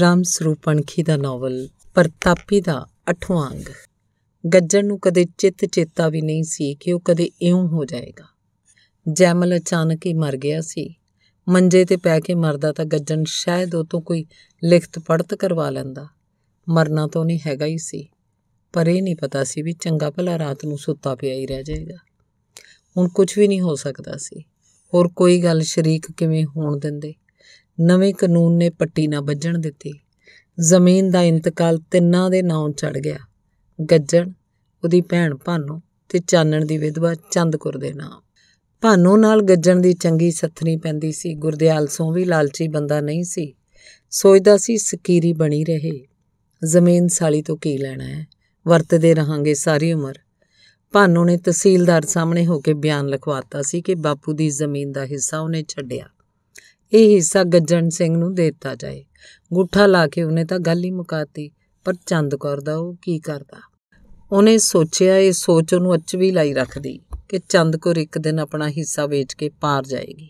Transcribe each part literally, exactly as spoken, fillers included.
ਰਾਮ ਸਰੂਪ ਅਣਖੀ ਦਾ novel ਪ੍ਰਤਾਪੀ ਦਾ ਅੱਠਵਾਂ ਅੰਗ। ਗੱਜਣ ਨੂੰ ਕਦੇ ਚਿੱਤ ਚੇਤਾ ਵੀ ਨਹੀਂ ਸੀ ਕਿ ਉਹ ਕਦੇ ਇਉਂ ਹੋ ਜਾਏਗਾ। ਜੈਮਲ ਅਚਾਨਕ ਹੀ ਮਰ ਗਿਆ ਸੀ। ਮੰਜੇ ਤੇ ਪੈ ਕੇ ਮਰਦਾ ਤਾਂ ਗੱਜਣ ਸ਼ਾਇਦ ਉਹ ਤੋਂ ਕੋਈ ਲਿਖਤ ਪੜਤ ਕਰਵਾ ਲੈਂਦਾ। ਮਰਨਾ ਤਾਂ ਉਹਨੇ ਹੈਗਾ ਹੀ ਸੀ, ਪਰ ਇਹ ਨਹੀਂ ਪਤਾ ਸੀ ਵੀ ਚੰਗਾ ਭਲਾ ਰਾਤ ਨੂੰ ਸੁੱਤਾ ਪਿਆ ਹੀ ਰਹਿ ਜਾਏਗਾ। ਹੁਣ ਕੁਝ ਵੀ ਨਹੀਂ ਹੋ ਸਕਦਾ ਸੀ। ਹੋਰ ਕੋਈ ਗੱਲ ਸ਼ਰੀਕ ਕਿਵੇਂ ਹੋਣ ਦਿੰਦੇ? ਨਵੇਂ ਕਾਨੂੰਨ ਨੇ ਪੱਟੀ ਨਾ ਵੱਜਣ ਦਿੱਤੀ। ਜ਼ਮੀਨ ਦਾ ਇੰਤਕਾਲ ਤਿੰਨਾਂ ਦੇ ਨਾਂ ਚੜ ਗਿਆ। ਗੱਜਣ, ਉਹਦੀ ਭੈਣ ਭਾਨੋ ਤੇ ਚਾਨਣ ਦੀ ਵਿਧਵਾ ਚੰਦਕੁਰ ਦੇ ਨਾਂ। ਭਾਨੋ ਨਾਲ ਗੱਜਣ ਦੀ ਚੰਗੀ ਸੱਥਣੀ ਪੈਂਦੀ ਸੀ। ਗੁਰਦਿਆਲ ਸੋਂ ਵੀ ਲਾਲਚੀ ਬੰਦਾ ਨਹੀਂ ਸੀ। ਸੋਚਦਾ ਸੀ ਸਕੀਰੀ ਬਣੀ ਰਹੇ, ਜ਼ਮੀਨ ਸਾਲੀ ਤੋਂ ਕੀ ਲੈਣਾ ਹੈ, ਵਰਤਦੇ ਰਹਾਂਗੇ ਸਾਰੀ ਉਮਰ। ਭਾਨੋ ਨੇ ਤਹਿਸੀਲਦਾਰ ਸਾਹਮਣੇ ਹੋ ਕੇ ਬਿਆਨ ਲਿਖਵਾਤਾ ਸੀ ਕਿ ਬਾਪੂ ਦੀ ਜ਼ਮੀਨ ਦਾ ਹਿੱਸਾ ਉਹਨੇ ਛੱਡਿਆ, ਇਹ ਹਿੱਸਾ ਗੱਜਣ ਸਿੰਘ ਨੂੰ ਦੇ ਦਿੱਤਾ ਜਾਏ। ਗੁੱਠਾ ਲਾ ਕੇ ਉਹਨੇ ਤਾਂ ਗੱਲ ਹੀ ਮੁਕਾਤੀ, ਪਰ ਚੰਦਕੌਰ ਦਾ ਉਹ ਕੀ ਕਰਦਾ? ਉਹਨੇ ਸੋਚਿਆ, ਇਹ ਸੋਚ ਉਹਨੂੰ ਅਚਵੀ ਲਾਈ ਰੱਖਦੀ ਕਿ ਚੰਦਕੌਰ ਇੱਕ ਦਿਨ ਆਪਣਾ ਹਿੱਸਾ ਵੇਚ ਕੇ ਪਾਰ ਜਾਏਗੀ।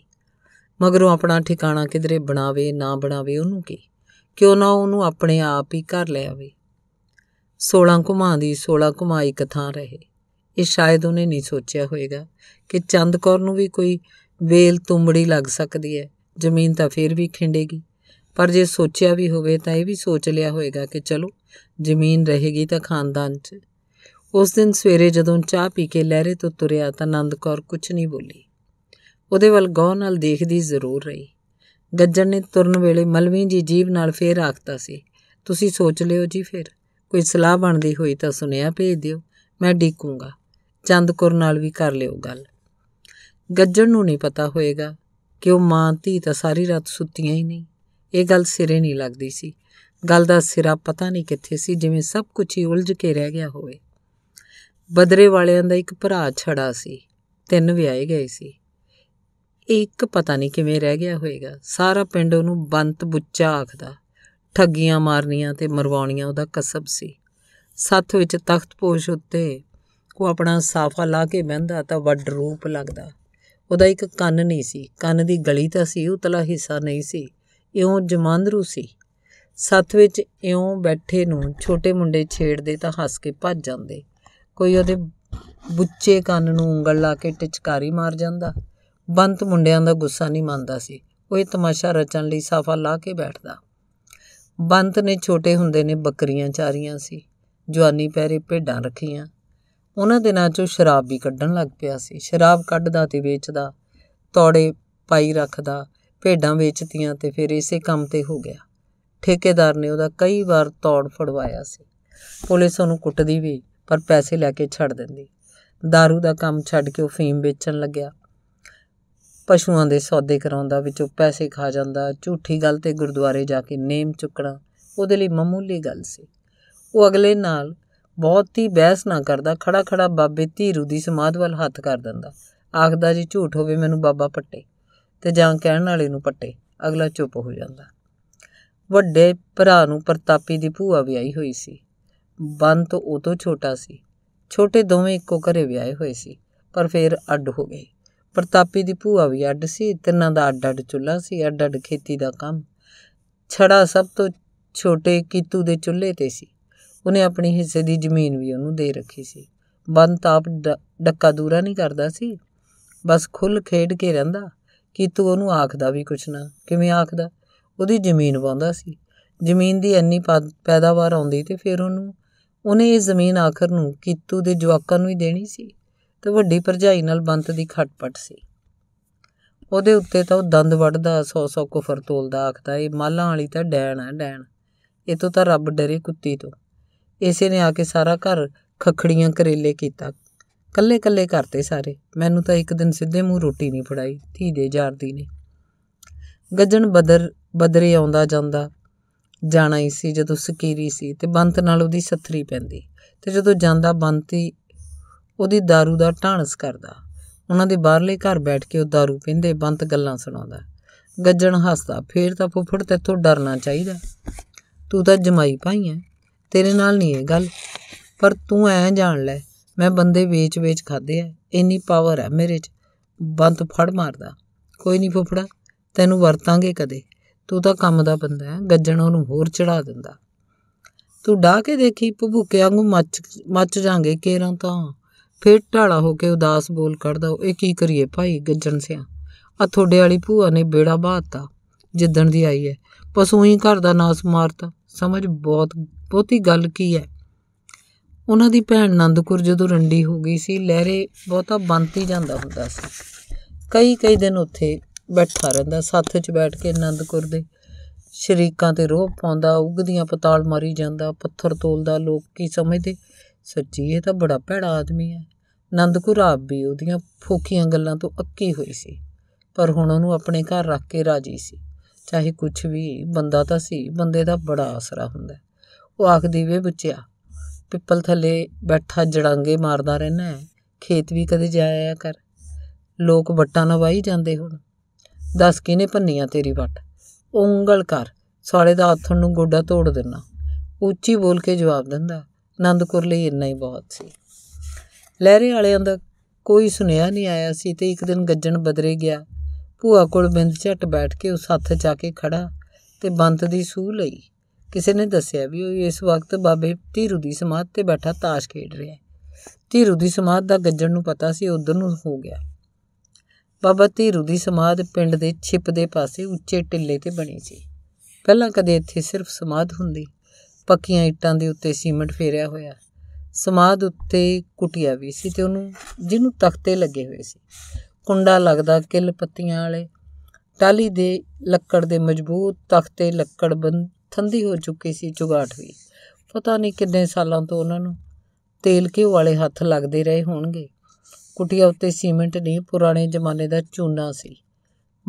ਮਗਰੋਂ ਆਪਣਾ ਠਿਕਾਣਾ ਕਿਧਰੇ ਬਣਾਵੇ ਨਾ ਬਣਾਵੇ ਉਹਨੂੰ ਕੀ, ਕਿਉਂ ਨਾ ਉਹਨੂੰ ਆਪਣੇ ਆਪ ਹੀ ਘਰ ਲੈ ਆਵੇ। ਸੋਲਾਂ ਘੁਮਾਂ ਦੀ ਸੋਲਾਂ ਘੁਮਾਈ ਕਥਾ ਰਹੇ। ਇਹ ਸ਼ਾਇਦ ਉਹਨੇ ਨਹੀਂ ਸੋਚਿਆ ਹੋਏਗਾ ਕਿ ਚੰਦਕੌਰ ਨੂੰ ਵੀ ਕੋਈ ਵੇਲ ਤੁੰਬੜੀ ਲੱਗ ਸਕਦੀ ਹੈ। ਜ਼ਮੀਨ ਤਾਂ ਫਿਰ ਵੀ ਖਿੰਡੇਗੀ। ਪਰ ਜੇ ਸੋਚਿਆ ਵੀ ਹੋਵੇ ਤਾਂ ਇਹ ਵੀ ਸੋਚ ਲਿਆ ਹੋਏਗਾ ਕਿ ਚਲੋ ਜ਼ਮੀਨ ਰਹੇਗੀ ਤਾਂ ਖਾਨਦਾਨ 'ਚ। ਉਸ ਦਿਨ ਸਵੇਰੇ ਜਦੋਂ ਚਾਹ ਪੀ ਕੇ ਲਹਿਰੇ ਤੋਂ ਤੁਰਿਆ ਤਾਂ ਆਨੰਦ ਕੌਰ ਕੁਝ ਨਹੀਂ ਬੋਲੀ। ਉਹਦੇ ਵੱਲ ਗੌਰ ਨਾਲ ਦੇਖਦੀ ਜ਼ਰੂਰ ਰਹੀ। ਗੱਜਣ ਨੇ ਤੁਰਨ ਵੇਲੇ ਮਲਵੀਂ ਜੀ ਜੀਭ ਨਾਲ ਫੇਰ ਆਖਤਾ ਸੀ, ਤੁਸੀਂ ਸੋਚ ਲਿਓ ਜੀ, ਫਿਰ ਕੋਈ ਸਲਾਹ ਬਣਦੀ ਹੋਈ ਤਾਂ ਸੁਨੇਹਾ ਭੇਜ ਦਿਓ, ਮੈਂ ਡੀਕੂੰਗਾ। ਚੰਦਕੌਰ ਨਾਲ ਵੀ ਕਰ ਲਿਓ ਗੱਲ। ਗੱਜਣ ਨੂੰ ਨਹੀਂ ਪਤਾ ਹੋਏਗਾ ਕਿ ਉਹ ਮਾਂ ਧੀ ਤਾਂ ਸਾਰੀ ਰਾਤ ਸੁੱਤੀਆਂ ਹੀ ਨਹੀਂ। ਇਹ ਗੱਲ ਸਿਰੇ ਨਹੀਂ ਲੱਗਦੀ ਸੀ। ਗੱਲ ਦਾ ਸਿਰਾ ਪਤਾ ਨਹੀਂ ਕਿੱਥੇ ਸੀ, ਜਿਵੇਂ ਸਭ ਕੁਝ ਹੀ ਉਲਝ ਕੇ ਰਹਿ ਗਿਆ ਹੋਵੇ। ਬਦਰੇ ਵਾਲਿਆਂ ਦਾ ਇੱਕ ਭਰਾ ਛੜਾ ਸੀ, ਤਿੰਨ ਵਿਆਹੇ ਗਏ ਸੀ। ਇੱਕ ਪਤਾ ਨਹੀਂ ਕਿਵੇਂ ਰਹਿ ਗਿਆ ਹੋਏਗਾ। ਸਾਰਾ ਪਿੰਡ ਉਹਨੂੰ ਬੰਤ ਬੁੱਚਾ ਆਖਦਾ। ਠੱਗੀਆਂ ਮਾਰਨੀਆਂ ਤੇ ਮਰਵਾਉਣੀਆਂ ਉਹਦਾ ਕਸਬ ਸੀ। ਸੱਥ ਵਿੱਚ ਤਖਤਪੋਸ਼ ਉੱਤੇ ਉਹ ਆਪਣਾ ਸਾਫਾ ਲਾ ਕੇ ਬਹਿੰਦਾ ਤਾਂ ਵੱਡ ਰੂਪ ਲੱਗਦਾ। ਉਹਦਾ ਇੱਕ ਕੰਨ ਨਹੀਂ ਸੀ, ਕੰਨ ਦੀ ਗਲੀ ਤਾਂ ਸੀ, ਉਤਲਾ ਹਿੱਸਾ ਨਹੀਂ ਸੀ। ਇਉਂ ਜਮਾਂਦਰੂ ਸੀ। ਸੱਥ ਵਿੱਚ ਇਉਂ ਬੈਠੇ ਨੂੰ ਛੋਟੇ ਮੁੰਡੇ ਛੇੜਦੇ ਤਾਂ ਹੱਸ ਕੇ ਭੱਜ ਜਾਂਦੇ। ਕੋਈ ਉਹਦੇ ਬੁੱਚੇ ਕੰਨ ਨੂੰ ਉਂਗਲ ਲਾ ਕੇ ਟਿਚਕਾਰੀ ਮਾਰ ਜਾਂਦਾ। ਬੰਤ ਮੁੰਡਿਆਂ ਦਾ ਗੁੱਸਾ ਨਹੀਂ ਮੰਨਦਾ ਸੀ। ਉਹ ਇਹ ਤਮਾਸ਼ਾ ਰਚਣ ਲਈ ਸਾਫਾ ਲਾ ਕੇ ਬੈਠਦਾ। ਬੰਤ ਨੇ ਛੋਟੇ ਹੁੰਦੇ ਨੇ ਬੱਕਰੀਆਂ ਚਾਰੀਆਂ ਸੀ, ਜਵਾਨੀ ਪੈਰੇ ਭੇਡਾਂ ਰੱਖੀਆਂ। ਉਹਨਾਂ ਦਿਨਾਂ 'ਚੋਂ ਸ਼ਰਾਬ ਵੀ ਕੱਢਣ ਲੱਗ ਪਿਆ ਸੀ। ਸ਼ਰਾਬ ਕੱਢਦਾ ਤੇ ਵੇਚਦਾ, ਤੌੜੇ ਪਾਈ ਰੱਖਦਾ। ਭੇਡਾਂ ਵੇਚਤੀਆਂ ਤੇ ਫਿਰ ਇਸੇ ਕੰਮ 'ਤੇ ਹੋ ਗਿਆ। ਠੇਕੇਦਾਰ ਨੇ ਉਹਦਾ ਕਈ ਵਾਰ ਤੌੜ ਫੜਵਾਇਆ ਸੀ। ਪੁਲਿਸ ਉਹਨੂੰ ਕੁੱਟਦੀ ਵੀ, ਪਰ ਪੈਸੇ ਲੈ ਕੇ ਛੱਡ ਦਿੰਦੀ। ਦਾਰੂ ਦਾ ਕੰਮ ਛੱਡ ਕੇ ਉਹ ਫੀਮ ਵੇਚਣ ਲੱਗਿਆ। ਪਸ਼ੂਆਂ ਦੇ ਸੌਦੇ ਕਰਾਉਂਦਾ, ਵਿੱਚੋਂ ਪੈਸੇ ਖਾ ਜਾਂਦਾ। ਝੂਠੀ ਗੱਲ 'ਤੇ ਗੁਰਦੁਆਰੇ ਜਾ ਕੇ ਨੇਮ ਚੁੱਕਣਾ ਉਹਦੇ ਲਈ ਮਾਮੂਲੀ ਗੱਲ ਸੀ। ਉਹ ਅਗਲੇ ਨਾਲ ਬਹੁਤੀ ਬਹਿਸ ਨਾ ਕਰਦਾ, ਖੜਾ ਖੜਾ ਬਾਬੇ ਧੀਰੂ ਦੀ ਸਮਾਧ ਵੱਲ ਹੱਥ ਕਰ ਦਿੰਦਾ। ਆਖਦਾ, ਜੀ ਝੂਠ ਹੋਵੇ ਮੈਨੂੰ ਬਾਬਾ ਪੱਟੇ, ਤੇ ਜਾਂ ਕਹਿਣ ਵਾਲੇ ਨੂੰ ਪੱਟੇ। ਅਗਲਾ ਚੁੱਪ ਹੋ ਜਾਂਦਾ। ਵੱਡੇ ਭਰਾ ਨੂੰ ਪ੍ਰਤਾਪੀ ਦੀ ਭੂਆ ਵਿਆਹੀ ਹੋਈ ਸੀ। ਬੰਤ ਉਹ ਤੋਂ ਛੋਟਾ ਸੀ। ਛੋਟੇ ਦੋਵੇਂ ਇੱਕੋ ਘਰੇ ਵਿਆਹੇ ਹੋਏ ਸੀ, ਪਰ ਫਿਰ ਅੱਡ ਹੋ ਗਏ। ਪ੍ਰਤਾਪੀ ਦੀ ਭੂਆ ਵੀ ਅੱਡ ਸੀ। ਤਿੰਨਾਂ ਦਾ ਅੱਡ ਅੱਡ ਚੁੱਲ੍ਹਾ ਸੀ, ਅੱਡ ਅੱਡ ਖੇਤੀ ਦਾ ਕੰਮ। ਛੜਾ ਸਭ ਤੋਂ ਛੋਟੇ ਕੀਤੂ ਦੇ ਚੁੱਲ੍ਹੇ 'ਤੇ ਸੀ। ਉਹਨੇ ਆਪਣੀ ਹਿੱਸੇ ਦੀ ਜ਼ਮੀਨ ਵੀ ਉਹਨੂੰ ਦੇ ਰੱਖੀ ਸੀ। ਬੰਤ ਆਪ ਡ ਡੱਕਾ ਦੂਰਾ ਨਹੀਂ ਕਰਦਾ ਸੀ, ਬਸ ਖੁੱਲ੍ਹ ਖੇਡ ਕੇ ਰਹਿੰਦਾ। ਕੀਤੂ ਉਹਨੂੰ ਆਖਦਾ ਵੀ ਕੁਛ ਨਾ। ਕਿਵੇਂ ਆਖਦਾ? ਉਹਦੀ ਜ਼ਮੀਨ ਵਾਹੁੰਦਾ ਸੀ। ਜ਼ਮੀਨ ਦੀ ਇੰਨੀ ਪੈਦਾਵਾਰ ਆਉਂਦੀ ਤੇ ਫਿਰ ਉਹਨੂੰ ਉਹਨੇ ਇਹ ਜ਼ਮੀਨ ਆਖਰ ਨੂੰ ਕੀਤੂ ਦੇ ਜਵਾਕਾਂ ਨੂੰ ਹੀ ਦੇਣੀ ਸੀ। ਤੇ ਵੱਡੀ ਭਰਜਾਈ ਨਾਲ ਬੰਤ ਦੀ ਖਟਪਟ ਸੀ। ਉਹਦੇ ਉੱਤੇ ਤਾਂ ਉਹ ਦੰਦ ਵੱਢਦਾ, ਸੌ ਸੌ ਕੁਫਰ ਤੋਲਦਾ। ਆਖਦਾ, ਇਹ ਮਾਲਾਂ ਵਾਲੀ ਤਾਂ ਡੈਣ ਹੈ ਡੈਣ, ਇਹ ਤੋਂ ਤਾਂ ਰੱਬ ਡਰੇ ਕੁੱਤੀ ਤੋਂ। ਇਸੇ ਨੇ ਆ ਕੇ ਸਾਰਾ ਘਰ ਖੱਖੜੀਆਂ ਕਰੇਲੇ ਕੀਤਾ। ਕੱਲੇ ਕੱਲੇ ਕਰਤੇ ਸਾਰੇ। ਮੈਨੂੰ ਤਾਂ ਇੱਕ ਦਿਨ ਸਿੱਧੇ ਮੂੰਹ ਰੋਟੀ ਨਹੀਂ ਫੜਾਈ, ਧੀ ਦੇ ਜਾਰਦੀ ਨੇ। ਗੱਜਣ ਬਦਰ ਬਦਰੇ ਆਉਂਦਾ ਜਾਂਦਾ ਜਾਣਾ ਹੀ ਸੀ। ਜਦੋਂ ਸਕੀਰੀ ਸੀ ਤੇ ਬੰਤ ਨਾਲ ਉਹਦੀ ਸੱਥਰੀ ਪੈਂਦੀ, ਤੇ ਜਦੋਂ ਜਾਂਦਾ ਬੰਤ ਹੀ ਉਹਦੀ ਦਾਰੂ ਦਾ ਢਾਂਸ ਕਰਦਾ। ਉਹਨਾਂ ਦੇ ਬਾਹਰਲੇ ਘਰ ਬੈਠ ਕੇ ਉਹ ਦਾਰੂ ਪੀਂਦੇ, ਬੰਤ ਗੱਲਾਂ ਸੁਣਾਉਂਦਾ। ਗੱਜਣ ਹੱਸਦਾ, ਫੇਰ ਤਾਂ ਫੁੱਫੜ ਤੈਥੋਂ ਡਰਨਾ ਚਾਹੀਦਾ, ਤੂੰ ਤਾਂ ਜਮਾਈ ਭਾਈ ਹੈ, ਤੇਰੇ ਨਾਲ ਨਹੀਂ ਇਹ ਗੱਲ। ਪਰ ਤੂੰ ਐਂ ਜਾਣ ਲੈ, ਮੈਂ ਬੰਦੇ ਵੇਚ ਵੇਚ ਖਾਦੇ ਆ, ਇੰਨੀ ਪਾਵਰ ਹੈ ਮੇਰੇ 'ਚ। ਬੰਤ ਫੜ ਮਾਰਦਾ, ਕੋਈ ਨਹੀਂ ਫੁੱਫੜਾ, ਤੈਨੂੰ ਵਰਤਾਂਗੇ ਕਦੇ, तू तो काम का बंदा है। गज्जण उन्होंने होर चढ़ा दिंदा। तू डाह के देखी भभूके वागू मच मच जाएंगे केरों तो फिर ढाला होके उदास बोल कढ़दा। ये की करिए भाई गज्जण सिया, आ थोड़े वाली भूआ ने बेड़ा बहाता जिद्दण दी आई है, पशु ही घर का नास मारता। समझ बहुत बहुती गल की है। उन्हां दी भैण नंद कौर जदों रंडी हो गई सी, लहरे बहुता बनती जांदा हुंदा सी। कई कई दिन उत्थे बैठा रहिंदा, साथ च बैठ के नंद कौर दे शरीकां ते रोह पाउंदा, उगदियां पताल मारी जांदा, पत्थर तोलदा। लोग की समझदे सच्ची इह तां बड़ा भैड़ा आदमी है। नंद कौर आप भी उहदियां फोकियां गल्लां तों अक्की होई सी, पर हुण उहनूं अपने घर रख के राजी सी। चाहे कुछ भी बंदा तां सी, बंदे दा बड़ा आसरा हुंदा। ओह आखदी वे बच्चिया, पिपल थले बैठा जड़ांगे मारदा रहना है, खेत भी कदे जाया कर। लोग वट्टां ना वाही जांदे, हुण दस किहने भन्नियां तेरी वट। उंगल कर साले दा हत्थण नूं गोडा तोड़ देना। उच्ची बोल के जवाब दिंदा। नंद कौर लई इन्ना ही बहुत सी। लहरे वालियां दा कोई सुनिया नहीं आया सी ते एक दिन गज्जण बदरे गया। भूआ कोल बिंद झट बैठ के उस हत्थ जाके खड़ा ते बंत दी सूह लई। किसी ने दस्या भी वह इस वक्त बाबे धीरू की समाध पर बैठा ताश खेड रहा है। धीरू की समाध का गज्जण नूं पता सी, उधर नूं हो गया। बाबा धीरू की समाध पिंड दे छिप दे पासे उच्चे टिल्ले ते बनी सी। पहला कदे इत्थे सिर्फ समाध हुंदी, पक्कियां इट्टां दे उत्ते सीमेंट फेरिया होया। समाध उत्ते कुटिया भी सी ते उहनूं जिहनूं तख्ते लगे हुए सी। कुंडा लगदा किल पत्तियां वाले टाली दे लक्कड़ दे मजबूत तख्ते लक्कड़ बंद ठंडी हो चुकी सी। जुगाट हुई पता नहीं किन्ने सालों तो उन्होंने तेल घ्यो वाले हथ लगते रहे होणगे। कुटिया उत्ते सीमेंट नहीं, पुराने जमाने का चूना सी।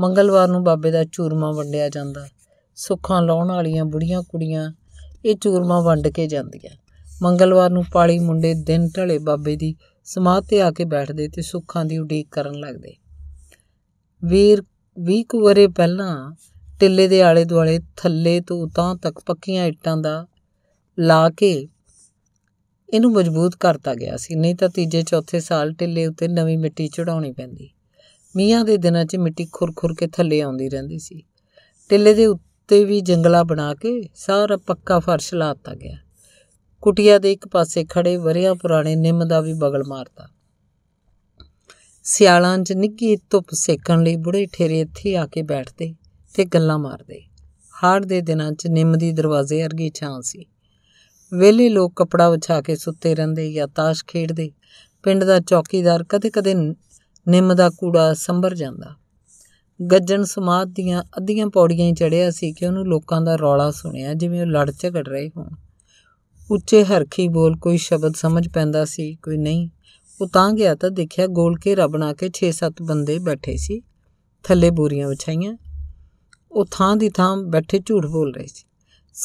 मंगलवार नूं बाबे दा चूरमा वंडिया जांदा। सुखां लाउण वालियां बुढ़ियां कुड़ियां ये चूरमा वंड के जांदियां। मंगलवार नूं पाली मुंडे दिन ढले बाबे दी समाध ते आके बैठदे ते सुखां दी उडीक करन लगदे। वीर वीह कुछ वरे पहलां टिले दे आले दुआले थले तो उतां तक पक्कियां इट्टां दा ला के इनू मजबूत करता गया सी। नहीं तो तीजे चौथे साल टिले उत्ते नवीं मिट्टी चढ़ाउणी पैंदी। मीहां दे दिनां च मिट्टी खुर खुर के थले आउंदी रहिंदी सी। टिले दे उत्ते भी जंगला बना के सारा पक्का फर्श लाता गया। कुटिया दे एक पासे खड़े वरियां पुराने निम दा भी बगल मारता। सियालां च निघी धुप्प सेकण लई बुढ़े ठेरे इत्थे आ के बैठदे ते गल्लां मारदे। हाड़ दे दिनां च निम दी दरवाजे अर्गी छां सी। वेले लोग कपड़ा विछा के सुते रहिंदे या ताश खेडदे। पिंड दा चौकीदार कदे कदे निम दा कूड़ा संभर जांदा। गज्जण समाध दियां अद्धियां पौड़ियां ही चढ़िया सी कि उहनूं लोकां दा रौला सुणिया जिवें उह लड़ झगड़ रहे होण। उच्चे हरखी बोल कोई शब्द समझ पैंदा सी कोई नहीं। उह तां गया तां देखिया गोल घेरा बना के छे सत्त बंदे बैठे सी। थल्ले बोरियां विछाइयां। वो थां दी थां बैठे झूठ बोल रहे थे।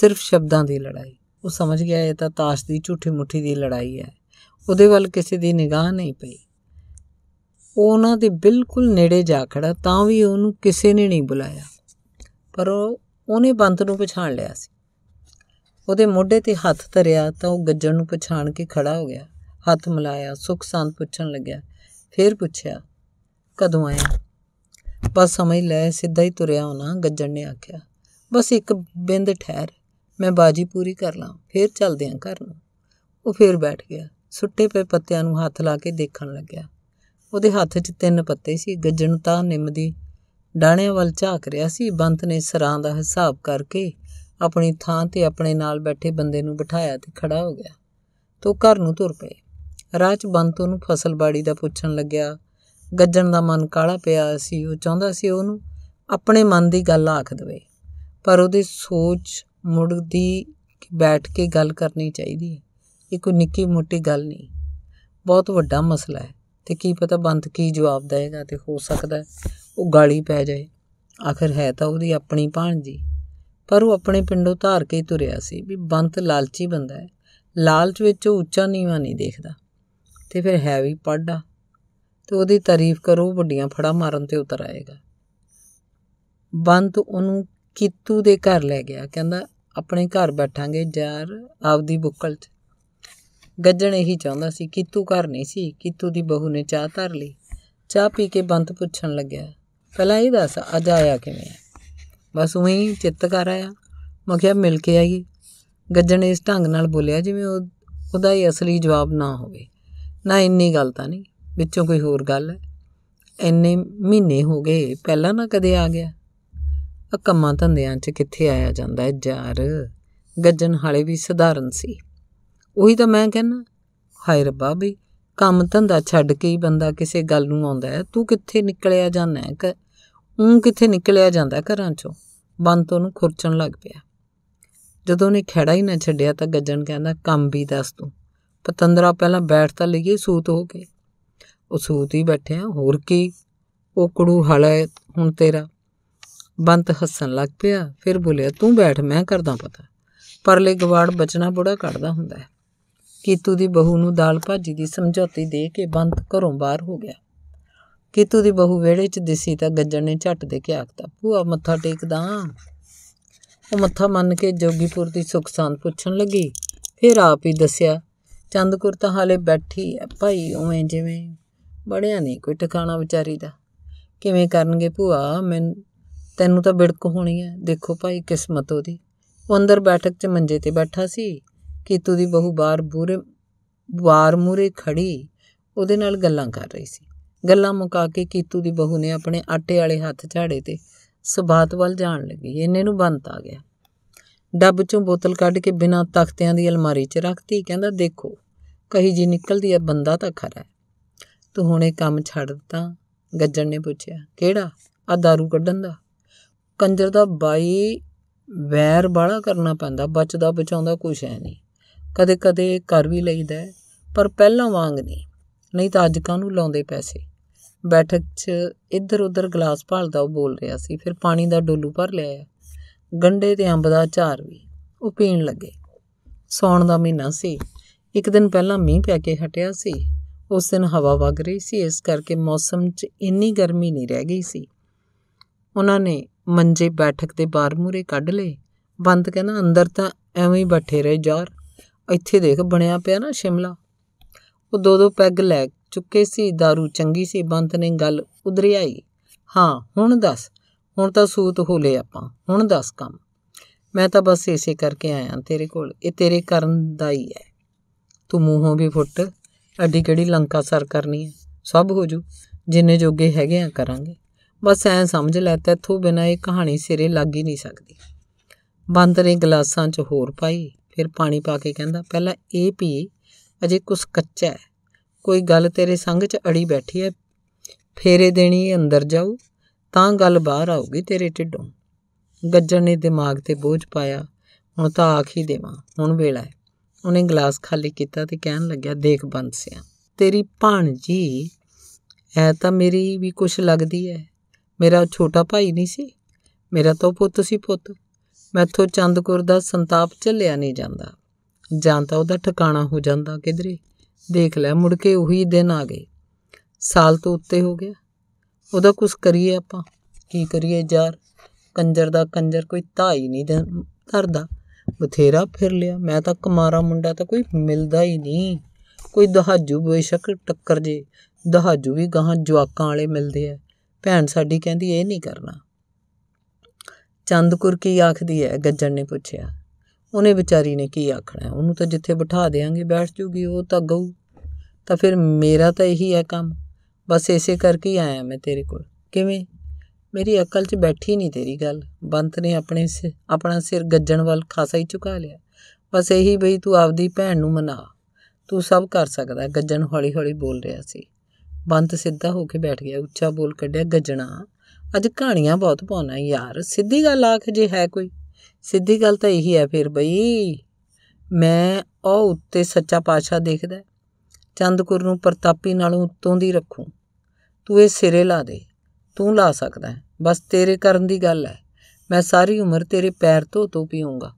सिर्फ शब्दां दी लड़ाई। वो समझ गया ये तो ताश की झूठी मुठी की लड़ाई है। उहदे वल किसी की निगाह नहीं पई। उहनां दे बिल्कुल नेड़े जा खड़ा तां भी उहनूं किसी ने नहीं बुलाया। पर उहने बंत नूं पछाण लिया सी। उहदे मोढे ते हत्थ धरिया तां वो गज्जण नूं पछाण के खड़ा हो गया। हत्थ मिलाया, सुख सांत पुछण लग्या। फिर पुछया कदों आया? बस समझ लै सीधा ही तुरया होना। गज्जण ने आख्या बस एक बिंद ठहर, मैं बाजी पूरी कर ਲਾਂ फिर चलदे घर नूं। वो फिर बैठ गया। सुट्टे पे पत्तियां नूं हत्थ ला के देखण लग्या। ਉਹਦੇ ਹੱਥ 'ਚ ਤਿੰਨ ਪੱਤੇ ਸੀ। गज्जण ਤਾਂ ਨਿੰਮ ਦੀ ਡਾਹਣਿਆਂ ਵੱਲ ਝਾਕ ਰਿਹਾ ਸੀ। ਬੰਤ ਨੇ ਸਰਾਂ ਦਾ ਹਿਸਾਬ ਕਰਕੇ ਆਪਣੀ ਥਾਂ ਤੇ ਆਪਣੇ ਨਾਲ ਬੈਠੇ ਬੰਦੇ ਨੂੰ ਬਿਠਾਇਆ ਤੇ ਖੜਾ ਹੋ ਗਿਆ। ਤੋ ਘਰ ਨੂੰ ਤੁਰ ਪਏ। ਰਾਹ 'ਚ ਬੰਤ ਉਹਨੂੰ ਫਸਲ ਬਾੜੀ ਦਾ ਪੁੱਛਣ ਲੱਗਿਆ। गज्जण का मन काला पिया सी। वो चाहता सी उहनूं अपने मन की गल आख दवे, पर उहदी सोच मुड़दी बैठ के गल करनी चाहिए। ये कोई निक्की मोटी गल नहीं, बहुत वड्डा मसला है। तो की पता बंत की जवाब देगा। तो हो सकता है वह गाली पै जाए। आखिर है तो उहदी अपनी भाणजी। पर वो अपने पिंडों धार के ही तुरया सी भी बंत लालची बंदा है। लालच विच उच्चा नीवा नहीं देखता। तो फिर है भी पढ़ा तो वो तारीफ करो वड्डियां फड़ा मारन ते उतर आएगा। बंत उन्होंने कीतू दे घर लै गया। कहंदा अपने घर बैठांगे यार आपदी बुक्कल च। गज्जण यही चाहता सी। कीतू घर नहीं सी। कीतू दी बहू ने चाह धर ली। चाह पी के बंत पुछण लग्या पहला ये दस अज आया किवें? बस उवें ही चित्त कर आया। मैं क्या मिल के आइए। ਗੱਜਣ इस ढंग नाल बोलिया जिवें उहदा ही असली जवाब ना होवे। ना इन्नी गल तां नहीं, विचों कोई होर गल है। इन्ने महीने हो गए पहला ना कदे आ गया। आ कम्मां धंदियां च कित्थे आया जांदा है यार। ਗੱਜਣ हाले भी सधारण सी। उही तां मैं कहना, हाय रब्बा भी ਕੰਮ ਧੰਦਾ ਛੱਡ ਕੇ ਬੰਦਾ ਕਿਸੇ ਗੱਲ ਨੂੰ ਆਉਂਦਾ ਹੈ। ਤੂੰ ਕਿੱਥੇ ਨਿਕਲਿਆ ਜਾਂਦਾ ਹੈ? ਕ ਉਹ ਕਿੱਥੇ ਨਿਕਲਿਆ ਜਾਂਦਾ ਘਰਾਂ ਚੋਂ? ਬੰਤ ਉਹਨੂੰ ਖੁਰਚਣ ਲੱਗ ਪਿਆ। ਜਦੋਂ ਉਹਨੇ ਖੇੜਾ ਹੀ ਨਾ ਛੱਡਿਆ ਤਾਂ ਗੱਜਣ ਕਹਿੰਦਾ, ਕੰਮ ਵੀ ਦੱਸ ਤੂੰ ਪਤੰਦਰਾ, ਪਹਿਲਾਂ ਬੈਠ ਤਾਂ ਲਈਏ ਸੂਤ ਹੋ ਕੇ। ਉਹ ਸੂਤ ਹੀ ਬੈਠਿਆ, ਹੋਰ ਕੀ, ਉਹ ਕੜੂ ਹਲੇ ਹੁਣ ਤੇਰਾ। ਬੰਤ ਹੱਸਣ ਲੱਗ ਪਿਆ, ਫਿਰ ਬੋਲਿਆ, ਤੂੰ ਬੈਠ, ਮੈਂ ਕਰਦਾ ਪਤਾ। ਪਰਲੇ ਗਵਾੜ ਬਚਣਾ ਬੁੜਾ ਕੱਢਦਾ ਹੁੰਦਾ ਹੈ। कीतू की बहू नूं दाल भाजी की समझौती दे के बंत घरों बहर हो गया। कीतू की बहू वेहड़े च दिसी तां ਗੱਜਣ ने झट दे के आखता, भूआ मत्था टेकदा। वो मत्था मन के जोगीपुर की सुख सांत पुछण लगी, फिर आप ही दसिया, चंदकुर तां हाले बैठी है भाई, उवें जिवें बड़िया नहीं कोई ठिकाणा विचारी दा। किवें करनगे भूआ, मैं तैनूं तां बिड़क होणी है। देखो भाई किस्मत ओहदी। वो अंदर बैठक च मंजे ते बैठा सी। कीतू की बहू बार बूरे बार मूहरे खड़ी उहदे नाल गल्लां कर रही सी। गल्लां मुका के कीतू की बहू ने अपने आटे वाले हथ झाड़े ते सबात वाल जाण लगी। इन्ने नूं बंत आ गया। डब चों बोतल कढ के बिना तख्तियां दी अलमारी च रखती। कहंदा, देखो कही जी निकलदी आ, बंदा तां खरा है। तूं हुणे काम छड्ड तां? ਗੱਜਣ ने पुछया। किहड़ा? आ दारू कढण दा। कंजर दा बाई वैर बाहला करना पैंदा, बचदा बचाਉਂਦਾ कुछ है नहीं। कदे कदे कर भी लईदा है, पर पहलां वांग नहीं। नहीं तो अज कानूं लाउंदे पैसे। बैठक च इधर उधर गिलास भालदा वो बोल रहा सी। फिर पानी का डोलू भर लिया, गंढे ते अंब का अचार भी। वो पीण लगे। सौण का महीना सी। एक दिन पहला मीँह पै के हटिया सी। उस दिन हवा वग रही सी, इस करके मौसम च इन्नी गर्मी नहीं रह गई सी। उन्हां ने मंजे बैठक के बार मूहरे कढ लए। बंत कहना, अंदर तो एवें बैठे रहे यार। ਇੱਥੇ ਦੇਖ ਬਣਿਆ ਪਿਆ ਨਾ ਸ਼ਿਮਲਾ। ਉਹ ਦੋ ਦੋ ਪੈਗ ਲੈ ਚੁੱਕੇ ਸੀ। ਦਾਰੂ ਚੰਗੀ ਸੀ। ਬੰਤ ਨੇ ਗੱਲ ਉਧਰਿਆਈ। ਹਾਂ ਹੁਣ ਦੱਸ, ਹੁਣ ਤਾਂ ਸੂਤ ਹੋ ਲਏ ਆਪਾਂ, ਹੁਣ ਦੱਸ ਕੰਮ। ਮੈਂ ਤਾਂ ਬਸ ਇਸੇ ਕਰਕੇ ਆਇਆ ਤੇਰੇ ਕੋਲ, ਇਹ ਤੇਰੇ ਕਰਨ ਦਾ ਹੀ ਹੈ। ਤੂੰ ਮੂੰਹੋਂ ਵੀ ਫੁੱਟ। ਅੱਡੀ ਕਿਹੜੀ ਲੰਕਾ ਸਰ ਕਰਨੀ ਹੈ, ਸਭ ਹੋ ਜੂ, ਜਿੰਨੇ ਜੋਗੇ ਹੈਗੇ ਆ ਕਰਾਂਗੇ। ਬਸ ਐਂ ਸਮਝ ਲੈ, ਤੈਥੋਂ ਬਿਨਾਂ ਇਹ ਕਹਾਣੀ ਸਿਰੇ ਲੱਗ ਹੀ ਨਹੀਂ ਸਕਦੀ। ਬੰਤ ਨੇ ਗਲਾਸਾਂ 'ਚ ਹੋਰ ਪਾਈ, फिर पानी पा के कहता, पहला ये पी, अजे कुछ कच्चा है। कोई गल तेरे संघ च अड़ी बैठी है, फेरे देनी अंदर जाऊ तां गल बाहर आऊगी तेरे ढिडों। ਗੱਜਣ ने दिमाग ते बोझ पाया। हुण तां आख ही देवां, हुण वेला है। उन्हें गिलास खाली किया तो कहन लग्या, देख बंसिया, तेरी भाणजी ऐ तां मेरी भी कुछ लगदी है। मेरा छोटा भाई नहीं सी, मेरा तो पुत सी। पुत मैथों चंदकुर का संताप झलिया नहीं जाता, जां तां उहदा ठिकाणा हो जाता किधरे। देख लै, मुड़ के उही दिन आ गए। साल तो उत्ते हो गया। उहदा कुछ करिए आपां। की करिए यार, कंजर दा कंजर कोई धाई नहीं धरदा। बथेरा फिर लिया, मैं तां कमारा मुंडा तां कोई मिलदा ही नहीं। कोई दहाजू बेशक टक्कर जे, दहाजू भी गांह जवाकां वाले मिलदे आ। भैण साडी कहंदी इह नहीं करना। चंदकुर की आखदी है? ਗੱਜਣ ने पूछया। उन्हें बेचारी ने की आखना, उन्होंने तो जिथे बिठा देंगे बैठ जूगी, वो तो गऊ। तो फिर मेरा तो यही है काम। बस इसे करके ही आया मैं तेरे को। किवें? मेरी अकल च बैठी नहीं तेरी गल। बंत ने अपने सिर अपना सिर ਗੱਜਣ वाल खासा ही झुका लिया। बस यही बई, तू आपदी भैन नूं मना, तू सब कर सकदा। ਗੱਜਣ हौली हौली बोल रहा सी। बंत सीधा होके बैठ गया। उच्चा बोल कड्ढिया, ਗੱਜਣਾ अज कहानियाँ बहुत पाना यार। सीधी गल आख जे है कोई। सीधी गल तो यही है फिर बई, मैं ओ उत्ते सच्चा पातशाह देखदा। चंदकुर नूं प्रतापी नालों उत्तों दी रखूँ। तू ये सिरे ला दे, तू ला सकदा। बस तेरे करन दी गल है। मैं सारी उम्र तेरे पैर धो धो पीऊँगा।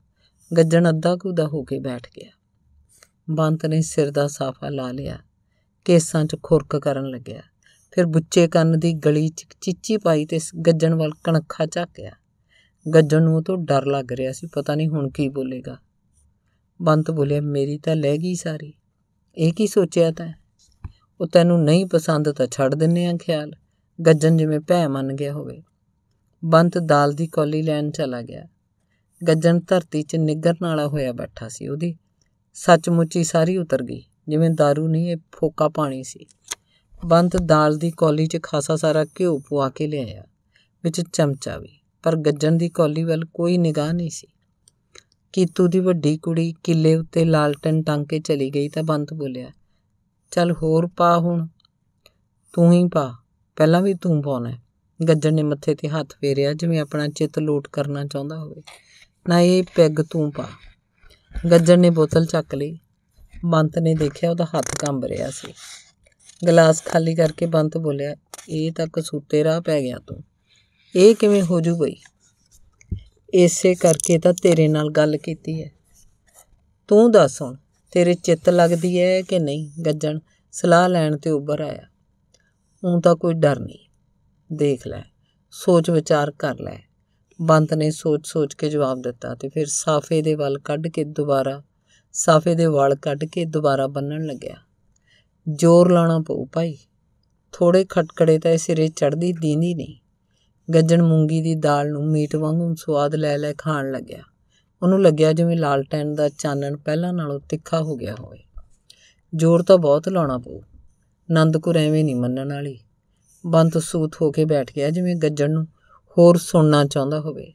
ਗੱਜਣ अद्धा कूदा होके बैठ गया। बंत ने सिर दा साफा ला लिया। केसां च खुरक करन लग्या। फिर बुच्चे कन्न की गली च चीची पाई तो ਗੱਜਣ वाल कणखा झाकिया। ਗੱਜਣ नूं तो डर लग रहा सी, पता नहीं हुण की बोलेगा। बंत बोलिया, मेरी तो लह गई सारी। ये की सोचिया तैं? वो तैनूं नहीं पसंद तो छड्ड दिन्ने आ ख्याल। ਗੱਜਣ जिवें भै मन गया होवे। ਬੰਤ ਦਾਲ ਦੀ ਕੌਲੀ ਲੈਣ ਚਲਾ ਗਿਆ। ਗੱਜਣ ਧਰਤੀ 'ਚ ਨਿੱਘਰ ਨਾਲਾ ਹੋਇਆ ਬੈਠਾ ਸੀ। ਉਹਦੀ ਸੱਚਮੁੱਚ ਹੀ ਸਾਰੀ ਉਤਰ ਗਈ, ਜਿਵੇਂ ਦਾਰੂ ਨਹੀਂ, ਇਹ ਫੋਕਾ ਪਾਣੀ ਸੀ। ਬੰਤ ਦਾਲ ਦੀ ਕੌਲੀ 'ਚ ਖਾਸਾ ਸਾਰਾ ਘਿਓ ਪਵਾ ਕੇ ਲਿਆਇਆ, ਵਿੱਚ ਚਮਚਾ ਵੀ, ਪਰ ਗੱਜਣ ਦੀ ਕੌਲੀ ਵੱਲ ਕੋਈ ਨਿਗਾਹ ਨਹੀਂ ਸੀ। ਕੀਤੂ ਦੀ ਵੱਡੀ ਕੁੜੀ ਕਿੱਲੇ ਉੱਤੇ ਲਾਲਟਨ ਟੰਗ ਕੇ ਚਲੀ ਗਈ ਤਾਂ ਬੰਤ ਬੋਲਿਆ, ਚੱਲ ਹੋਰ ਪਾ, ਹੁਣ ਤੂੰ ਹੀ ਪਾ, ਪਹਿਲਾਂ ਵੀ ਤੂੰ ਪਾਉਣਾ। ਗੱਜਣ ਨੇ ਮੱਥੇ 'ਤੇ ਹੱਥ ਫੇਰਿਆ, ਜਿਵੇਂ ਆਪਣਾ ਚਿੱਤ ਲੋਟ ਕਰਨਾ ਚਾਹੁੰਦਾ ਹੋਵੇ। ਨਾ, ਇਹ ਪੈਗ ਤੂੰ ਪਾ। ਗੱਜਣ ਨੇ ਬੋਤਲ ਚੱਕ ਲਈ। ਬੰਤ ਨੇ ਦੇਖਿਆ ਉਹਦਾ ਹੱਥ ਕੰਬ ਰਿਹਾ ਸੀ। ਗਲਾਸ ਖਾਲੀ ਕਰਕੇ ਬੰਤ ਬੋਲਿਆ, ਇਹ ਤਾਂ ਕਸੂਤੇ ਰਾਹ ਪੈ ਗਿਆ ਤੂੰ, ਇਹ ਕਿਵੇਂ ਹੋ ਜੂ ਬਈ? ਇਸੇ ਕਰਕੇ ਤਾਂ ਤੇਰੇ ਨਾਲ ਗੱਲ ਕੀਤੀ ਹੈ। ਤੂੰ ਦੱਸ ਹੁਣ ਤੇਰੇ ਚਿੱਤ ਲੱਗਦੀ ਹੈ ਕਿ ਨਹੀਂ? ਗੱਜਣ ਸਲਾਹ ਲੈਣ 'ਤੇ ਉੱਭਰ ਆਇਆ। ਊਂ ਤਾਂ ਕੋਈ ਡਰ ਨਹੀਂ, ਦੇਖ ਲੈ, ਸੋਚ ਵਿਚਾਰ ਕਰ ਲੈ। ਬੰਤ ਨੇ ਸੋਚ ਸੋਚ ਕੇ ਜਵਾਬ ਦਿੱਤਾ ਅਤੇ ਫਿਰ ਸਾਫੇ ਦੇ ਵੱਲ ਕੱਢ ਕੇ ਦੁਬਾਰਾ ਸਾਫੇ ਦੇ ਵਾਲ ਕੱਢ ਕੇ ਦੁਬਾਰਾ ਬੰਨ੍ਹਣ ਲੱਗਿਆ। ਜ਼ੋਰ ਲਾਉਣਾ ਪਊ ਭਾਈ, ਥੋੜ੍ਹੇ ਖਟਕੜੇ ਤਾਂ ਇਹ ਸਿਰੇ ਚੜ੍ਹਦੀ ਦੀਂਦੀ ਨਹੀਂ। ਗੱਜਣ ਮੂੰਗੀ ਦੀ ਦਾਲ ਨੂੰ ਮੀਟ ਵਾਂਗੂ ਸਵਾਦ ਲੈ ਲੈ ਖਾਣ ਲੱਗਿਆ। ਉਹਨੂੰ ਲੱਗਿਆ ਜਿਵੇਂ ਲਾਲਟੈਨ ਦਾ ਚਾਨਣ ਪਹਿਲਾਂ ਨਾਲੋਂ ਤਿੱਖਾ ਹੋ ਗਿਆ ਹੋਵੇ। ਜ਼ੋਰ ਤਾਂ ਬਹੁਤ ਲਾਉਣਾ ਪਊ, ਆਨੰਦਪੁਰ ਐਵੇਂ ਨਹੀਂ ਮੰਨਣ ਵਾਲੀ। ਬੰਤ ਸੂਤ ਹੋ ਕੇ ਬੈਠ ਗਿਆ, ਜਿਵੇਂ ਗੱਜਣ ਨੂੰ ਹੋਰ ਸੁਣਨਾ ਚਾਹੁੰਦਾ ਹੋਵੇ।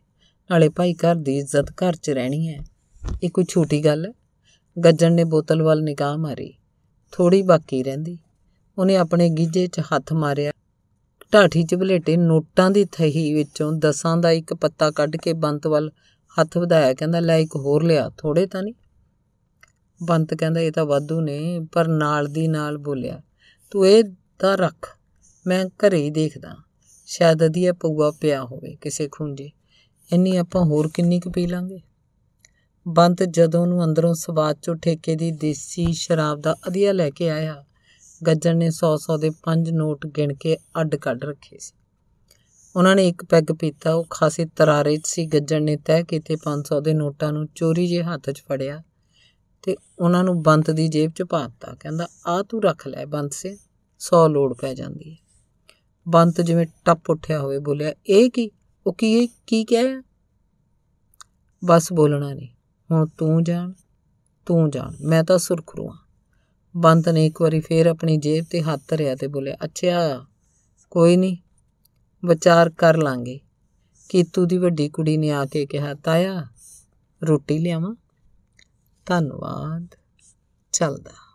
ਨਾਲੇ ਭਾਈ ਘਰ ਦੀ ਇੱਜ਼ਤ ਘਰ 'ਚ ਰਹਿਣੀ ਹੈ, ਇਹ ਕੋਈ ਛੋਟੀ ਗੱਲ ਹੈ? ਗੱਜਣ ਨੇ ਬੋਤਲ ਵੱਲ ਨਿਗਾਹ ਮਾਰੀ, ਥੋੜ੍ਹੀ ਬਾਕੀ ਰਹਿੰਦੀ। ਉਹਨੇ ਆਪਣੇ ਗੀਜੇ 'ਚ ਹੱਥ ਮਾਰਿਆ। ਢਾਠੀ 'ਚ ਬਲੇਟੇ ਨੋਟਾਂ ਦੀ ਥਹੀ ਵਿੱਚੋਂ ਦਸਾਂ ਦਾ ਇੱਕ ਪੱਤਾ ਕੱਢ ਕੇ ਬੰਤ ਵੱਲ ਹੱਥ ਵਧਾਇਆ, ਕਹਿੰਦਾ ਲੈ ਇੱਕ ਹੋਰ ਲਿਆ, ਥੋੜ੍ਹੇ ਤਾਂ ਨਹੀਂ? ਬੰਤ ਕਹਿੰਦਾ ਇਹ ਤਾਂ ਵਾਧੂ ਨੇ, ਪਰ ਨਾਲ ਦੀ ਨਾਲ ਬੋਲਿਆ, ਤੂੰ ਇਹ ਤਾਂ ਰੱਖ, ਮੈਂ ਘਰੇ ਹੀ ਦੇਖਦਾ, ਸ਼ਾਇਦ ਅਧੀਆ ਪਊਆ ਪਿਆ ਹੋਵੇ ਕਿਸੇ ਖੂੰਜੇ, ਇੰਨੀ ਆਪਾਂ ਹੋਰ ਕਿੰਨੀ ਕੁ ਪੀ ਲਾਂਗੇ। ਬੰਤ ਜਦੋਂ ਨੂੰ ਅੰਦਰੋਂ ਸਵਾਦ 'ਚੋਂ ਠੇਕੇ ਦੀ ਦੇਸੀ ਸ਼ਰਾਬ ਦਾ ਅਧੀਆ ਲੈ ਕੇ ਆਇਆ, ਗੱਜਣ ਨੇ ਸੌ ਸੌ ਦੇ ਪੰਜ ਨੋਟ ਗਿਣ ਕੇ ਅੱਡ ਕੱਢ ਰੱਖੇ ਸੀ। ਉਹਨਾਂ ਨੇ ਇੱਕ ਪੈਗ ਪੀਤਾ। ਉਹ ਖਾਸੇ ਤਰਾਰੇ 'ਚ ਸੀ। ਗੱਜਣ ਨੇ ਤੈਅ ਕੀਤੇ ਪੰਜ ਸੌ ਦੇ ਨੋਟਾਂ ਨੂੰ ਚੋਰੀ ਜਿਹੇ ਹੱਥ 'ਚ ਫੜਿਆ ਅਤੇ ਉਹਨਾਂ ਨੂੰ ਬੰਤ ਦੀ ਜੇਬ 'ਚ ਪਾ ਦਿੱਤਾ। ਕਹਿੰਦਾ ਆਹ ਤੂੰ ਰੱਖ ਲੈ ਬੰਤ ਸੇ, ਸੌ ਲੋੜ ਪੈ ਜਾਂਦੀ ਹੈ। ਬੰਤ ਜਿਵੇਂ ਟੱਪ ਉੱਠਿਆ ਹੋਵੇ ਬੋਲਿਆ, ਇਹ ਕੀ? ਉਹ ਕੀ ਇਹ ਕੀ ਕਹਿਆ? ਬਸ ਬੋਲਣਾ ਨਹੀਂ, ਹੁਣ ਤੂੰ ਜਾਣ, ਤੂੰ ਜਾਣ, ਮੈਂ ਤਾਂ ਸੁਰਖਰੂ ਹਾਂ। ਬੰਤ ਨੇ ਇੱਕ ਵਾਰੀ ਫੇਰ ਆਪਣੀ ਜੇਬ 'ਤੇ ਹੱਥ ਧਰਿਆ ਅਤੇ ਬੋਲਿਆ, ਅੱਛਾ ਕੋਈ ਨਹੀਂ, ਵਿਚਾਰ ਕਰ ਲਾਂਗੇ। ਕੀਤੂ ਦੀ ਵੱਡੀ ਕੁੜੀ ਨੇ ਆ ਕੇ ਕਿਹਾ, ਤਾਇਆ ਰੋਟੀ ਲਿਆਵਾਂ? ਧੰਨਵਾਦ। ਚੱਲਦਾ।